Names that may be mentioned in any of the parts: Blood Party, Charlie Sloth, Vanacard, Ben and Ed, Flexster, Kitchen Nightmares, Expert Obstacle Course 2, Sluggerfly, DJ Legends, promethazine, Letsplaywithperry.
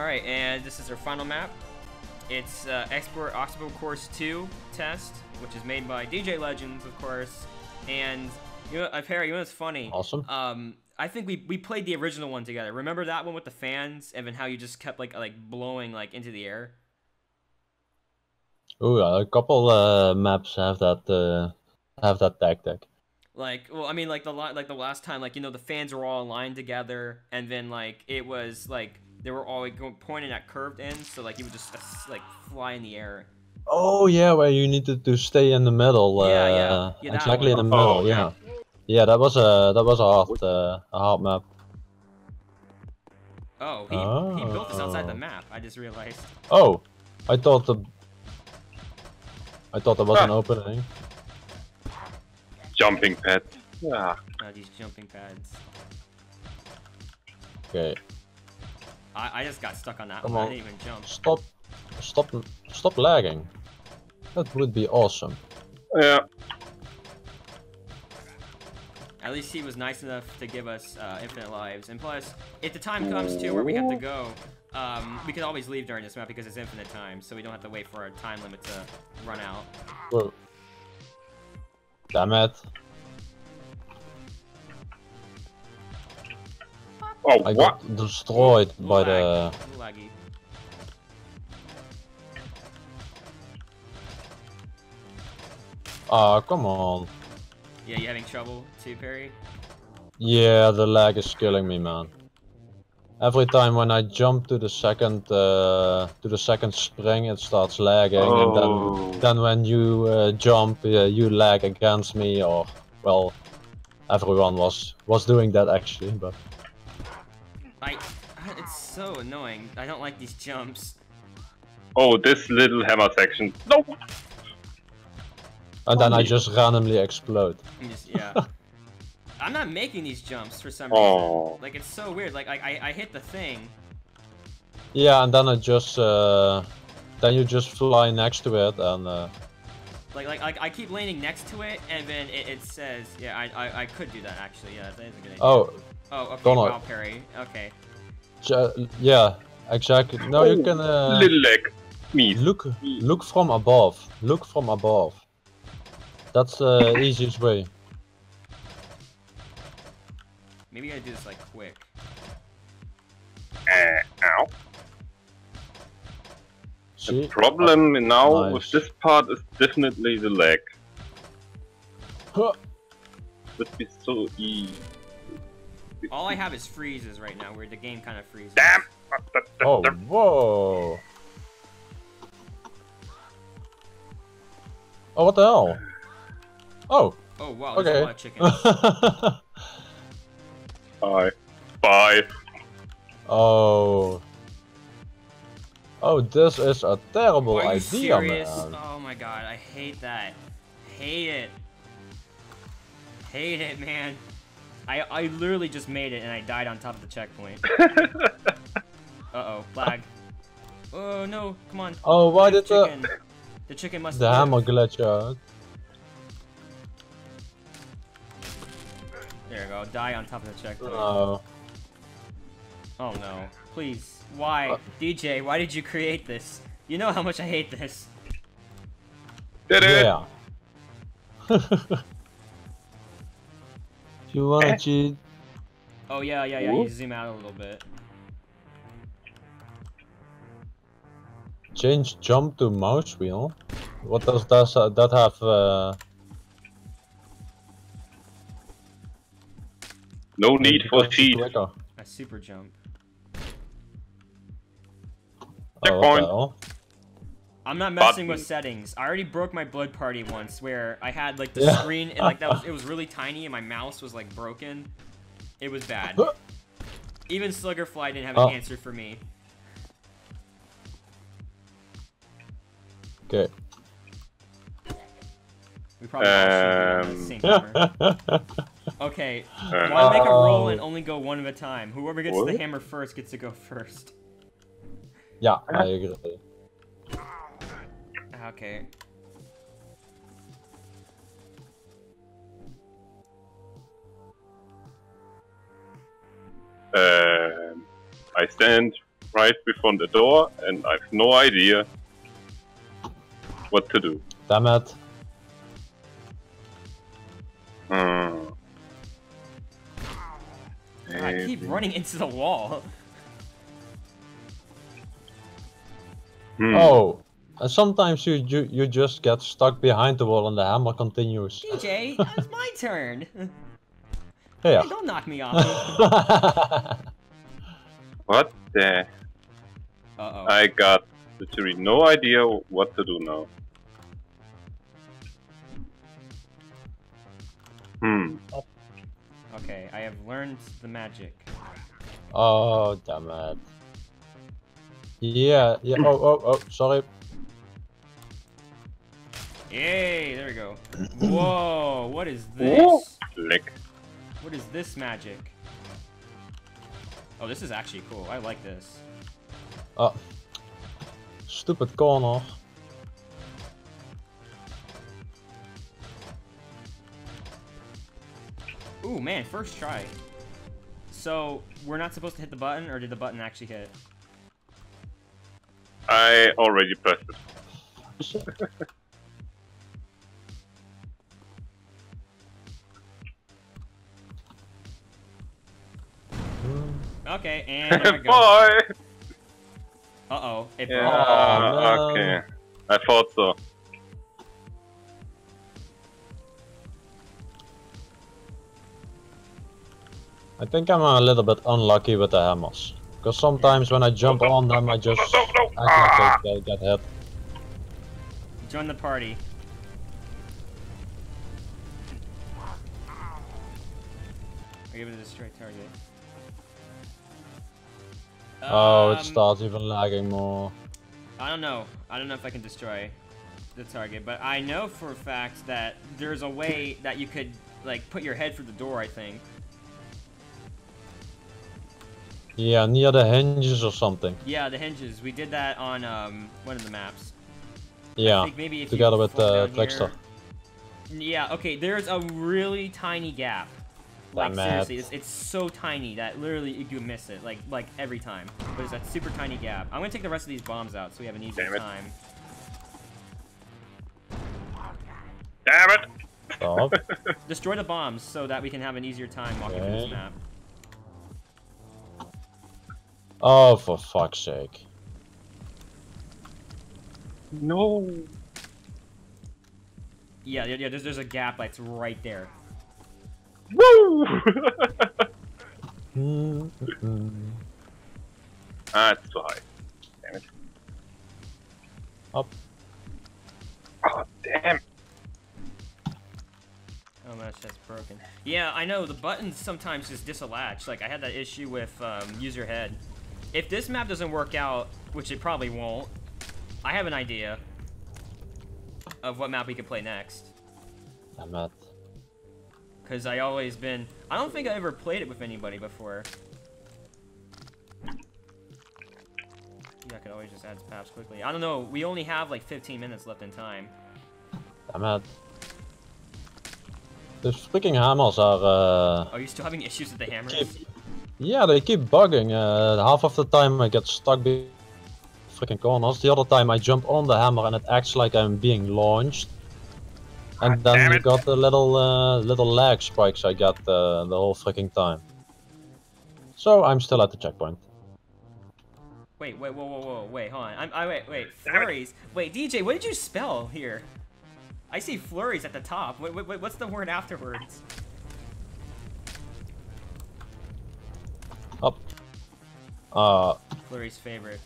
Alright, and this is our final map. It's Export Oxbow Course 2 test, which is made by DJ Legends, of course. And, you know, Ipera, you know what's funny? Awesome. I think we played the original one together. Remember that one with the fans, and then how you just kept, like blowing, into the air? Oh, yeah, a couple maps have that tactic. Like, well, I mean, like the last time, you know, the fans were all aligned together, and then, it was, they were all pointing at curved ends, so you would just fly in the air. Oh yeah, where you needed to stay in the middle. Yeah, exactly in the middle. Oh, yeah, yeah. That was a hard map. Oh, he built this outside the map. I just realized. Oh, I thought that was an opening. Jumping pads. Yeah. Oh, these jumping pads. Okay. I just got stuck on that one. I didn't even jump. Stop lagging. That would be awesome. Yeah. At least he was nice enough to give us infinite lives. And plus, if the time comes to where we have to go, we can always leave during this map because it's infinite time, so we don't have to wait for our time limit to run out. Whoa. Damn it. Oh, I got destroyed by the... Laggy. Ah, come on. Yeah, you having trouble too, Perry? Yeah, the lag is killing me, man. Every time when I jump to the second spring, it starts lagging, and then when you jump, you lag against me, or well, everyone was doing that actually, but. It's so annoying. I don't like these jumps. Oh, this little hammer section. Nope! And then I just randomly explode. Yeah. I'm not making these jumps for some reason. Oh. Like, it's so weird. Like, I hit the thing. Yeah, and then I just, then you just fly next to it, and, I keep leaning next to it, and then it says... Yeah, I could do that, actually. Yeah, that is a good idea. Oh. Oh, okay, Donald. Wow, Perry. Okay. Yeah, exactly. Now you can little leg. Me. Look from above. Look from above. That's the easiest way. Maybe I gotta do this quick. Ow. See? The problem now with this part is definitely the leg. Huh. Would be so easy. All I have is freezes right now, where the game kind of freezes. Damn! Oh, whoa! Oh, what the hell? Oh! Oh, wow, there's a lot of chickens. Alright. Bye. Oh. Oh, this is a terrible idea, man. Are you serious? Oh my god, I hate that. Hate it. Hate it, man. I literally just made it and I died on top of the checkpoint. Uh-oh, lag. Oh no, come on. Oh, why did the chicken... The chicken must have... The hammer glitched out. There you go, die on top of the checkpoint. Oh. Oh no, please. Why? DJ, why did you create this? You know how much I hate this. Did it? Yeah. You wanna cheat? Oh yeah, you zoom out a little bit. Change jump to mouse wheel? What does that have? No need for cheat. A super jump. Checkpoint. Oh, I'm not messing with settings. I already broke my Blood Party once, where I had the screen and it was really tiny and my mouse was broken. It was bad. Even Sluggerfly didn't have an answer for me. Okay. We probably hammer. Okay. Why make a roll and only go one at a time? Whoever gets the hammer first gets to go first. Yeah, I agree. Okay. I stand. right before the door, and I have no idea what to do. Damn it. I keep running into the wall. Oh, and sometimes you just get stuck behind the wall and the hammer continues. DJ, it's my turn. Yeah. Hey, don't knock me off. What the? Uh-oh. I got literally no idea what to do now. Okay, I have learned the magic. Oh, damn it. Yeah, oh, sorry. Yay, there we go. Whoa, what is this? Whoa. Click. What is this magic? Oh, this is actually cool. I like this. Oh. Stupid corner. Ooh, man, first try. So, we're not supposed to hit the button, or did the button actually hit? I already pressed it. Okay, and there we go. Uh-oh. Yeah, no. Okay. I thought so. I think I'm a little bit unlucky with the hammers. Because sometimes when I jump on them, I just... I think they get hit. Join the party. I give it a straight target. Oh, it starts even lagging more. I don't know. I don't know if I can destroy the target, but I know for a fact that there's a way that you could, like, put your head through the door, I think. Yeah, near the hinges or something. Yeah, the hinges. We did that on one of the maps. Yeah, I think maybe if together with the Flexster. Yeah, okay, there's a really tiny gap. Like, seriously, it's so tiny that literally you miss it, like every time. But it's that super tiny gap. I'm gonna take the rest of these bombs out so we have an easier time. Damn it! Stop. Destroy the bombs so that we can have an easier time walking through this map. Oh, for fuck's sake. No! Yeah, there's a gap that's right there. Woo! That's high. Damn it. Up. Oh, damn. Oh, my chest's broken. Yeah, I know. The buttons sometimes just disallatch. Like, I had that issue with user head. If this map doesn't work out, which it probably won't, I have an idea of what map we could play next. I'm not. Because I always been... I don't think I ever played it with anybody before. Yeah, I could always just add paths quickly. I don't know. We only have like 15 minutes left in time. I'm out. The freaking hammers are... Are you still having issues with the hammers? Yeah, they keep bugging. Half of the time I get stuck behind freaking corners. The other time I jump on the hammer and it acts like I'm being launched. And then you got the little lag spikes I got the whole freaking time. So I'm still at the checkpoint. Wait, whoa, wait, hold on. Wait, flurries. Wait, DJ, what did you spell here? I see flurries at the top. Wait, what's the word afterwards? Up. Flurry's favorite.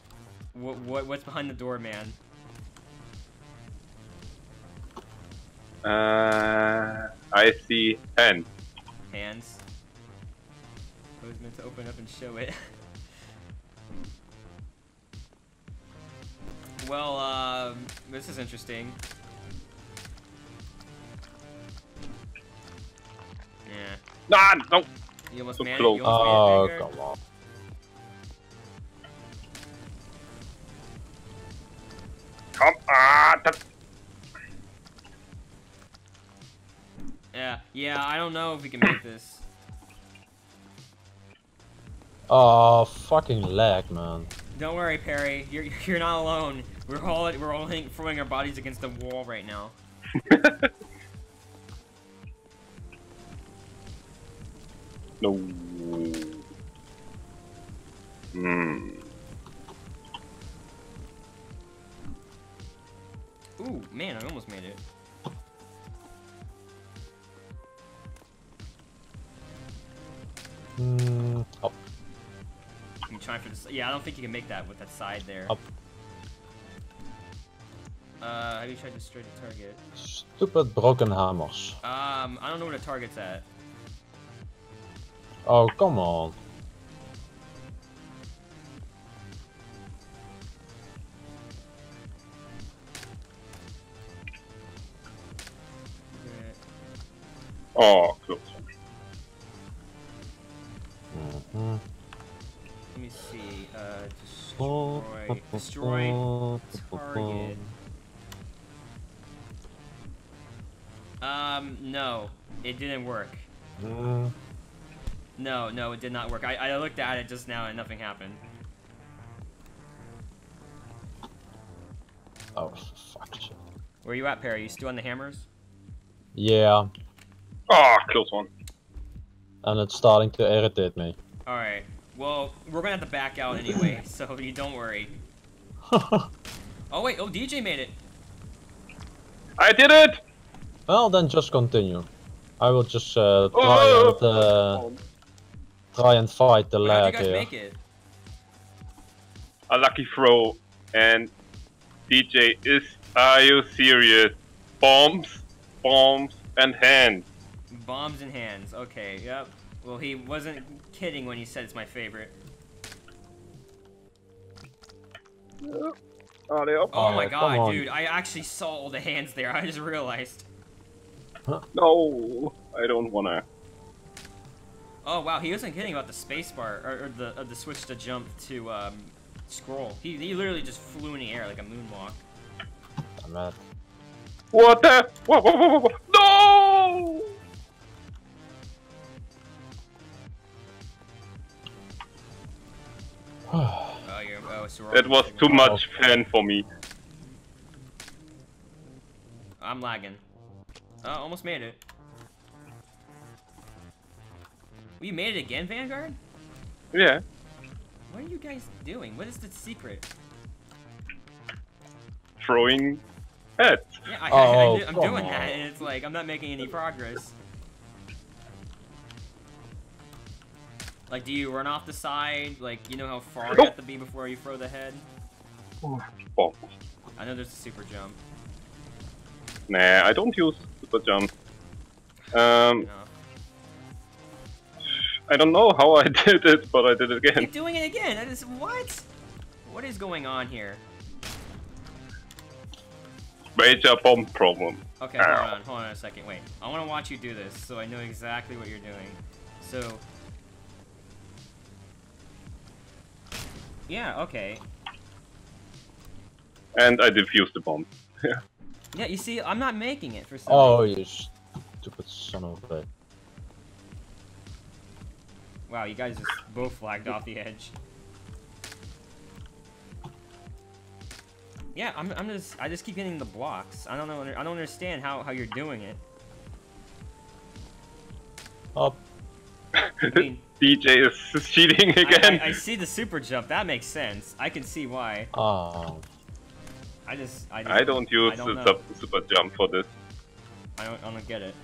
What's behind the door, man? I see hands. Hands? I was meant to open up and show it. Well, this is interesting. Yeah. Nah, no! You almost so close. Oh, come on. Come on! Yeah, I don't know if we can make this. Oh, fucking lag, man. Don't worry, Perry. You're not alone. We're all throwing our bodies against the wall right now. No. Hmm. Ooh, man! I almost made it. Up. I'm trying for this. Yeah, I don't think you can make that with that side there. Up. Have you tried to straight to target? Stupid broken hammers. I don't know where the target's at. Oh, come on. Oh, cool. Mm-hmm. Let me see. Destroy target. No, it didn't work. No, it did not work. I looked at it just now and nothing happened. Oh, fuck. Where you at, Perry? You still on the hammers? Yeah. Oh, killed one. And it's starting to irritate me. Alright. Well, we're gonna have to back out anyway, so you don't worry. Oh, wait. Oh, DJ made it. I did it! Well, then just continue. I will just try and fight the lag here. Make it? A lucky throw, and DJ is. Are you serious? Bombs, and hands. Bombs and hands. Okay. Yep. Well, he wasn't kidding when he said it's my favorite. Oh, they oh my God, dude! I actually saw all the hands there. I just realized. Huh? No, I don't wanna. Oh wow, he wasn't kidding about the spacebar or the switch to jump to scroll. He literally just flew in the air like a moonwalk. I'm not. What the? Whoa. No! That was too much fun for me. I'm lagging. Almost made it. We made it again, Vanguard? Yeah. What are you guys doing? What is the secret? Throwing heads. Yeah, I'm doing that, and it's like, I'm not making any progress. Like, do you run off the side? Like, you know how far you have to be before you throw the head? Oh. I know there's a super jump. Nah, I don't use super jump. I don't know how I did it, but I did it again. You're doing it again? That is what? What is going on here? Major bomb problem. Okay, hold on a second. Wait, I want to watch you do this, so I know exactly what you're doing. So. Yeah, okay. And I defused the bomb. Yeah, you see, I'm not making it for some reason. Oh, you stupid son of a bitch. Wow, you guys just both flagged off the edge. Yeah, I just keep getting the blocks. I don't know, I don't understand how you're doing it. Up. I mean, DJ is cheating again. I see the super jump. That makes sense. I can see why. Oh. I don't use the super jump for this. I don't get it.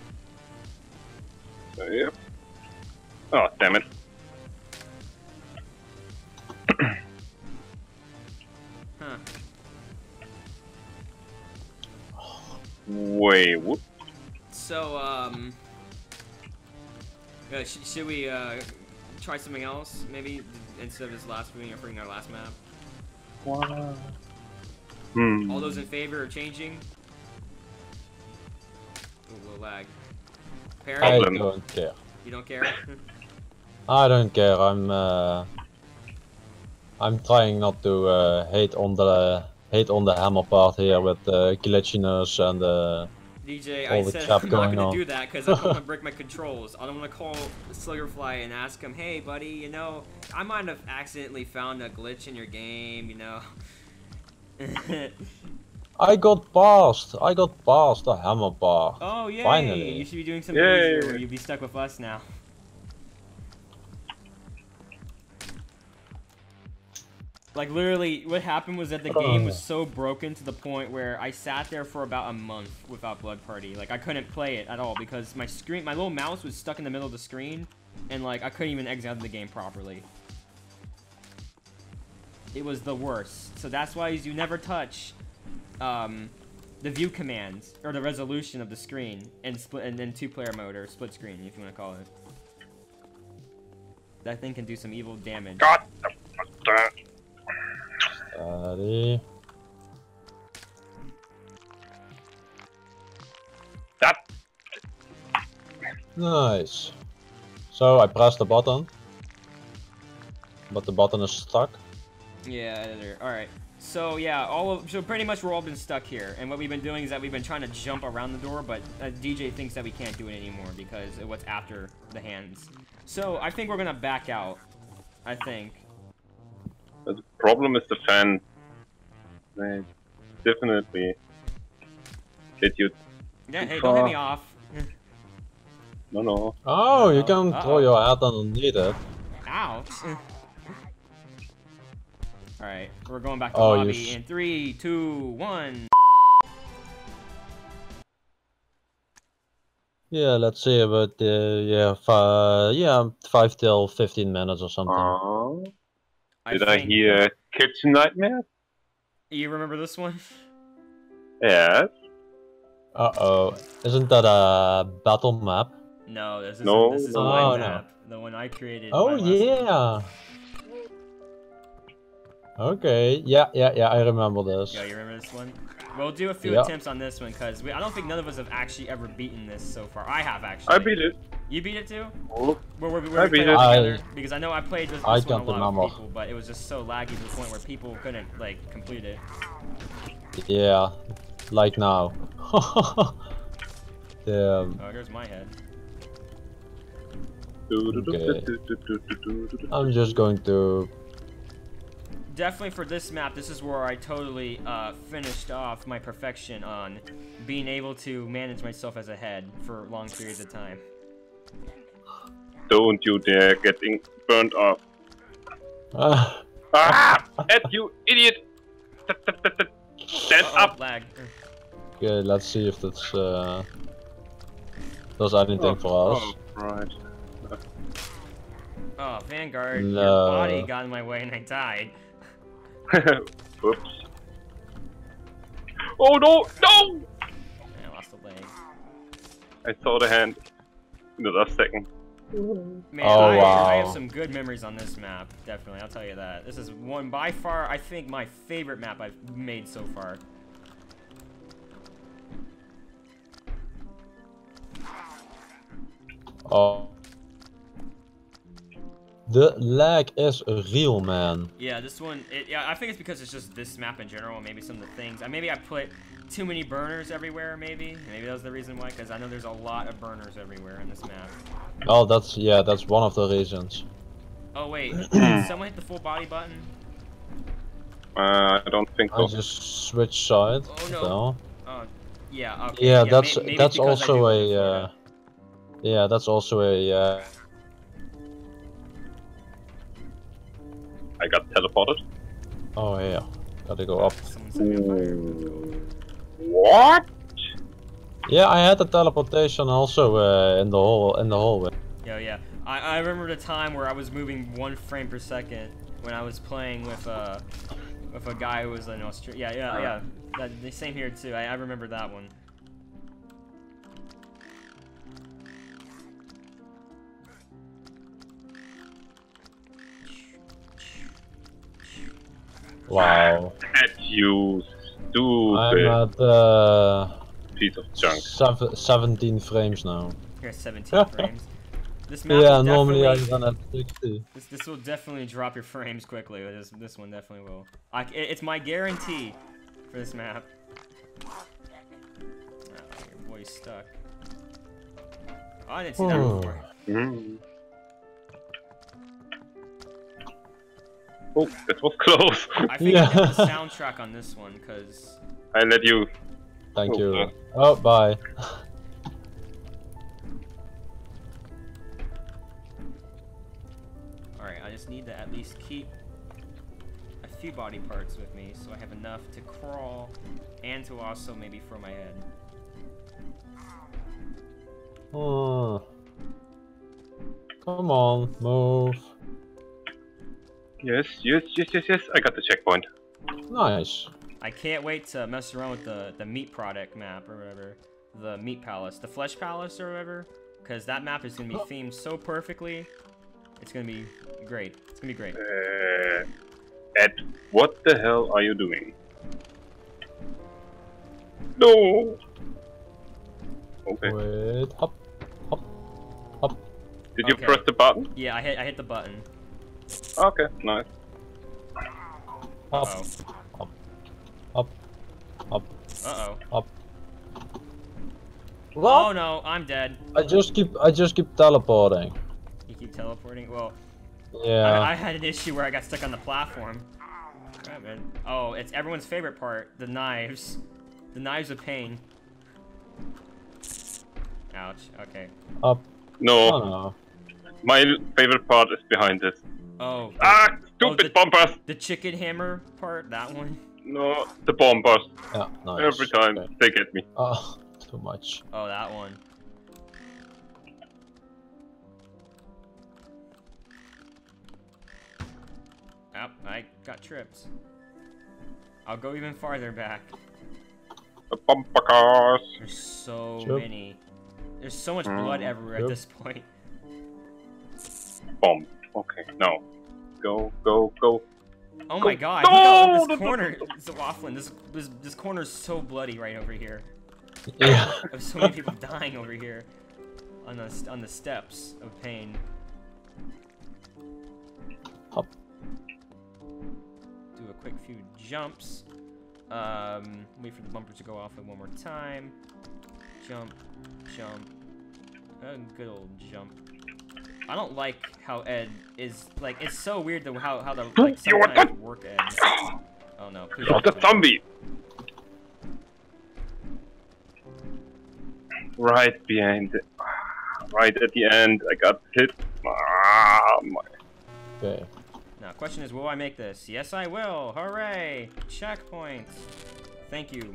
Yep. Oh, damn it. Huh. Wait, whoop. So, should we, try something else? Maybe instead of this last movie, bring our last map? Wow. Hmm. All those in favor of changing? Ooh, a little lag. Perry? I don't care. You don't care? I don't care. I'm trying not to hate on the hammer part here with the glitchiness and DJ, I said I'm not gonna do that because I don't want to break my controls. I don't want to call Sluggerfly and ask him, hey buddy, you know, I might have accidentally found a glitch in your game, you know. I got past the hammer bar. Oh yeah. Finally. You should be doing something easier where you'd be stuck with us now. Like literally, what happened was that the game was so broken to the point where I sat there for about a month without Blood Party. Like I couldn't play it at all because my screen, my little mouse was stuck in the middle of the screen, and like I couldn't even exit out of the game properly. It was the worst. So that's why you never touch the view commands or the resolution of the screen and split, and then two-player mode or split screen if you want to call it. That thing can do some evil damage. God. Nice. So I press the button, but the button is stuck. Yeah. All right. So yeah, so pretty much we're all been stuck here, and what we've been doing is that we've been trying to jump around the door, but DJ thinks that we can't do it anymore because of what's after the hands. So I think we're gonna back out. I think. The problem is the fan. They definitely hit you. Yeah, hey, don't hit me off. No, no. Oh, you can throw your hat underneath it. Ow. Alright, we're going back to lobby in 3, 2, 1. Yeah, let's see about yeah, 5 till 15 minutes or something. Did I hear Kitchen Nightmares? You remember this one? Yes. Uh-oh. Isn't that a battle map? No, this is a line map. No. The one I created. Oh, yeah. Okay. Yeah, I remember this. Yeah, you remember this one? We'll do a few attempts on this one, because I don't think none of us have actually ever beaten this so far. I have, actually. I beat it. You beat it too? We're I beat it. Because I know I played this one a lot of people, but it was just so laggy to the point where people couldn't, like, complete it. Yeah. Like now. Damn. Oh, here's my head. Okay. I'm just going to... Definitely for this map, this is where I totally finished off my perfection on being able to manage myself as a head for long periods of time. Don't you dare getting burnt off. Ed, you idiot! Stand up! Lag. Okay, let's see if that's does anything for us. Oh, right. Oh, Vanguard, your body got in my way and I died. Oops. Oh no! No! I lost a leg. I saw the hand in the last second. Man, I have some good memories on this map, definitely, I'll tell you that. This is one, by far, I think my favorite map I've made so far. Oh. The lag is real, man. Yeah, this one, I think it's because it's just this map in general, and maybe some of the things. Maybe I put too many burners everywhere, maybe. Maybe that was the reason why, because I know there's a lot of burners everywhere in this map. Oh, that's one of the reasons. Oh, wait, did someone hit the full body button? I don't think so. I just switched sides. Oh, no. Yeah, okay. Yeah, that's also a... yeah, that's also a... I got teleported. Oh yeah, gotta go up. What? Yeah, I had the teleportation also in the hallway. Yeah. I remember the time where I was moving 1 frame per second when I was playing with a guy who was in Australia. Yeah. The same here too. I remember that one. Wow. You stupid. I'm at piece of junk. 17 frames now. You're at 17 frames. This map normally I'm done at 60. This will definitely drop your frames quickly. This one definitely will. It's my guarantee for this map. Oh, your voice stuck. Oh, I didn't see that before. Mm-hmm. Oh, that was close. I think I did the soundtrack on this one, because... I let you. Thank you. Oh, bye. Alright, I just need to at least keep a few body parts with me, so I have enough to crawl and to also maybe throw my head. Oh. Come on, move. Yes, I got the checkpoint. Nice. I can't wait to mess around with the meat product map or whatever. The meat palace, the flesh palace or whatever. Because that map is going to be themed so perfectly. It's going to be great. It's going to be great. Ed, what the hell are you doing? No! Okay. Wait, hop, hop, hop. Did you press the button? Yeah, I hit the button. Okay, nice. Up, up, up, up. Uh oh. Up. What? Oh no, I'm dead. I just keep teleporting. You keep teleporting? Well. Yeah. I had an issue where I got stuck on the platform. Right, man. Oh, it's everyone's favorite part: the knives. The knives of pain. Ouch. Okay. Up. No. Oh, no. My favorite part is behind this. Oh. Ah, stupid bumpers! The chicken hammer part, that one? No, the bumpers. Yeah, nice. Every time they get me. Oh, too much. Oh, that one. Oh, I got tripped. I'll go even farther back. The bumper cars. There's so many. There's so much blood everywhere at this point. Bomb. Okay, no. Go, go, go. Oh my god, no! This corner, Zalaflin, this corner is so bloody right over here. Yeah. There's so many people dying over here on the steps of pain. Hop. Do a quick few jumps. Wait for the bumpers to go off one more time. Jump, jump. Good old jump. I don't like how Ed is, like, it's so weird though how the, like, sometimes work Ed. Oh no, please. You're the zombie! Right behind it. Right at the end, I got hit. Okay. Now, question is, will I make this? Yes, I will! Hooray! Checkpoint! Thank you.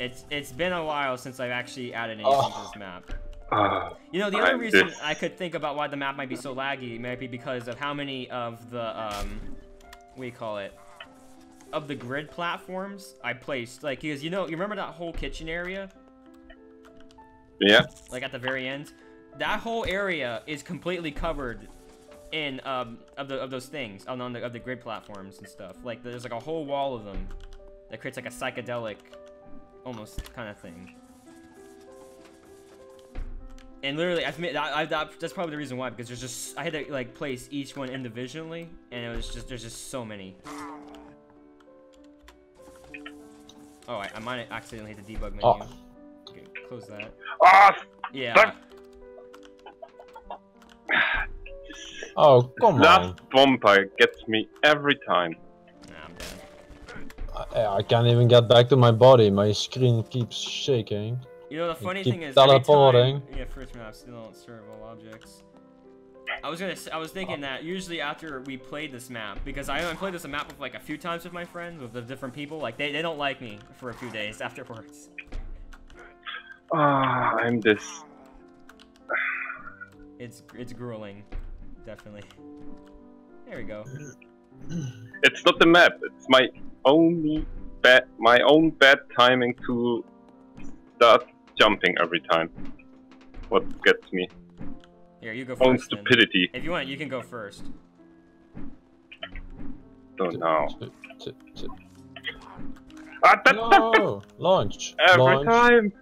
It's been a while since I've actually added anything to this map. You know, the other reason I could think about why the map might be so laggy might be because of how many of the, what do you call it, of the grid platforms I placed. Like, because, you know, you remember that whole kitchen area? Yeah. Like, at the very end? That whole area is completely covered in, of those things, of the grid platforms and stuff. Like, there's, like, a whole wall of them that creates, like, a psychedelic, almost, kind of thing. And literally, that's probably the reason why, because there's just, I had to, like, place each one individually, and it was just, there's just so many. Oh, I might have accidentally hit the debug menu. Okay, close that. Yeah. Oh, come on. Last bumper gets me every time. Nah, I'm dead. I can't even get back to my body, my screen keeps shaking. You know, the funny thing is, every time, first map still don't serve all objects. I was thinking that usually after we played this map, because I only played this map with, like, a few times with my friends, with the different people, like, they don't like me for a few days afterwards. Ah, I'm this. It's grueling, definitely. There we go. It's not the map. It's my own bad timing to start jumping every time. What gets me? Here, you go first. Own stupidity. Then. If you want, you can go first. Don't know. No! Launch! Every time!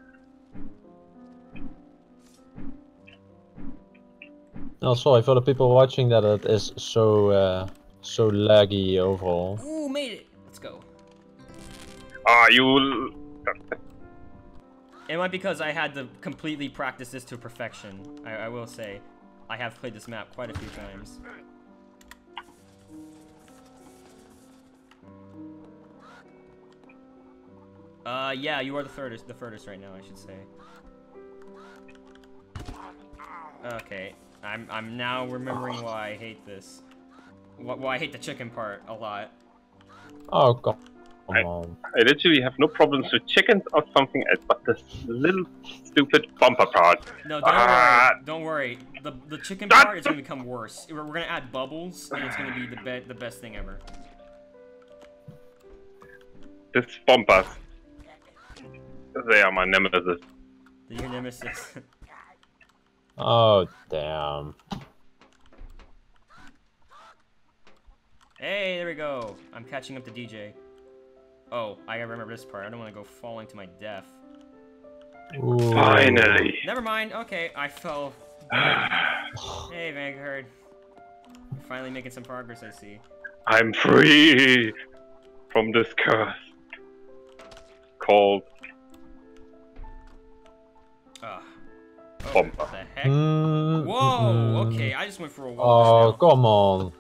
Oh, sorry for the people watching that it is so, so laggy overall. Ooh, made it! Let's go. Are you... It might be because I had to completely practice this to perfection. I will say, I have played this map quite a few times. Yeah, you are the furthest right now, I should say. Okay, I'm now remembering why I hate this. Why I hate the chicken part a lot. Oh god. I literally have no problems with chickens or something else, but this little stupid bumper part. No, don't worry. The chicken part is going to become worse. We're going to add bubbles, and it's going to be the best thing ever. This bumpers. They are my nemesis. Your nemesis. Oh, damn. Hey, there we go. I'm catching up to DJ. Oh, I gotta remember this part. I don't want to go falling to my death. Ooh. Finally. Never mind. Okay, I fell. Hey, Vanguard. You're finally making some progress, I see. I'm free from this curse. Called. Oh, what the heck? Whoa! Okay, I just went for a walk. Oh, come on.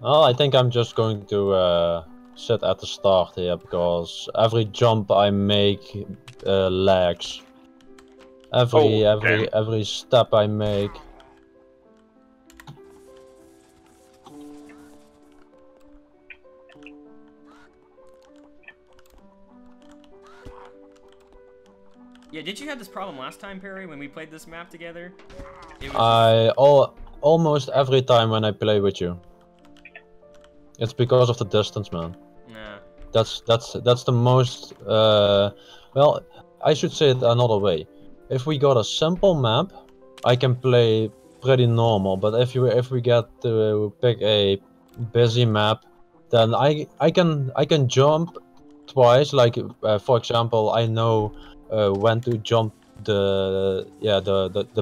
Well, I think I'm just going to sit at the start here, because every jump I make lags. Every step I make. Yeah, did you have this problem last time, Perry, when we played this map together? It was almost every time when I play with you. It's because of the distance, man. Yeah. That's the most. Well, I should say it another way. If we got a simple map, I can play pretty normal. But if we get to pick a busy map, then I can jump twice. Like for example, I know when to jump the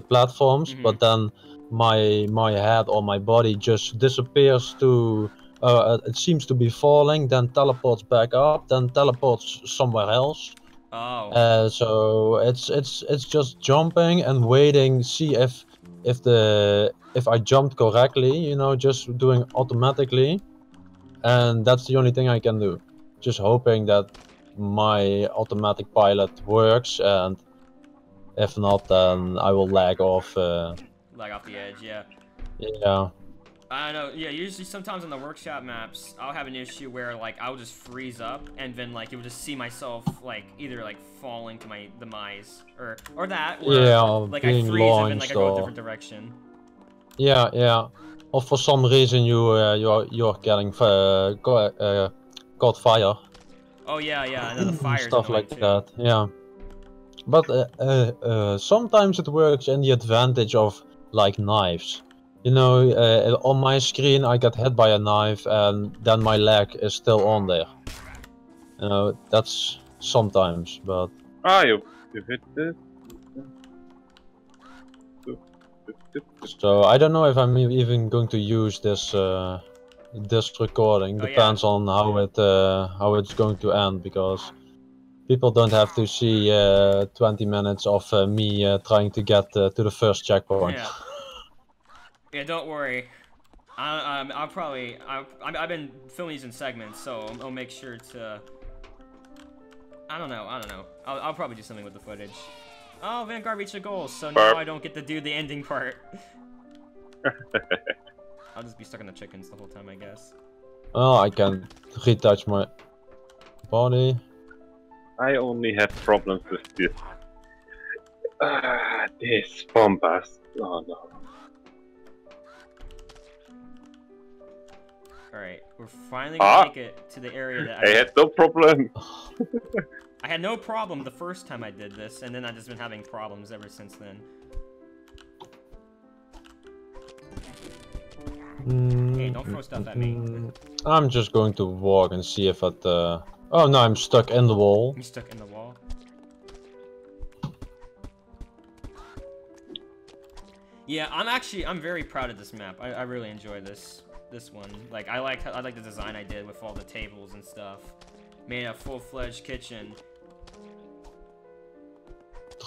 platforms, mm-hmm. But then my head or my body just disappears to. It seems to be falling, then teleports back up, then teleports somewhere else. Oh. So it's just jumping and waiting, see if I jumped correctly, you know, just doing automatically, and that's the only thing I can do. Just hoping that my automatic pilot works, and if not, then I will lag off. Lag off the edge, yeah. Yeah. I know, yeah, usually sometimes on the workshop maps, I'll have an issue where, like, I'll just freeze up, and then, like, you'll just see myself, like, either, like, falling to my demise, or that, or, yeah, like, I freeze and then, like, I go a different direction. Yeah, yeah. Or for some reason you're getting caught fire. Oh, yeah, yeah, and then the fire. Stuff like that, yeah. But sometimes it works in the advantage of, like, knives. You know, on my screen I got hit by a knife and then my leg is still on there. You know, that's sometimes, but... Ah, you hit this. So, I don't know if I'm even going to use this this recording. Depends on how it's going to end, because people don't have to see 20 minutes of me trying to get to the first checkpoint. Yeah. Yeah, don't worry. I've been filming these in segments, so I'll make sure to. I don't know. I'll probably do something with the footage. Oh, Vanguard reached a goal, so now I don't get to do the ending part. I'll just be stuck on the chickens the whole time, I guess. Oh, I can retouch my body. I only have problems with this. Ah, this bombast. Oh no. Alright, we're finally gonna make it to the area that I had no problem. I had no problem the first time I did this, and then I've just been having problems ever since then. Hey, don't throw stuff at me. I'm just going to walk and see if it... Oh no, I'm stuck in the wall. You're stuck in the wall? Yeah, I'm very proud of this map. I really enjoy this. This one, like, I like the design I did with all the tables and stuff. Made a full-fledged kitchen.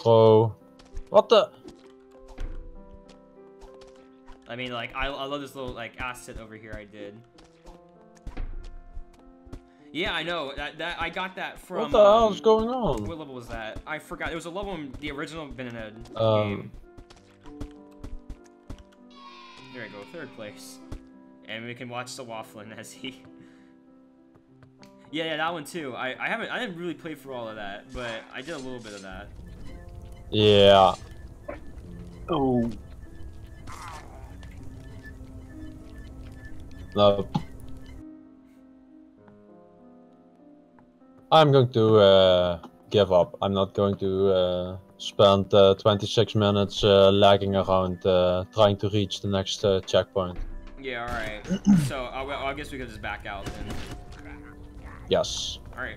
crow. What the? I mean, like, I love this little, like, asset over here I did. Yeah, I know. That I got that from... What the hell is going on? What level was that? I forgot. It was a level in the original Ben and Ed game. There I go, third place. And we can watch the waffling as he... yeah, that one too. I didn't really play for all of that, but I did a little bit of that. Yeah. Oh... No. I'm going to give up. I'm not going to spend 26 minutes lagging around trying to reach the next checkpoint. Yeah, alright. So I guess we could just back out then. Yes. Alright.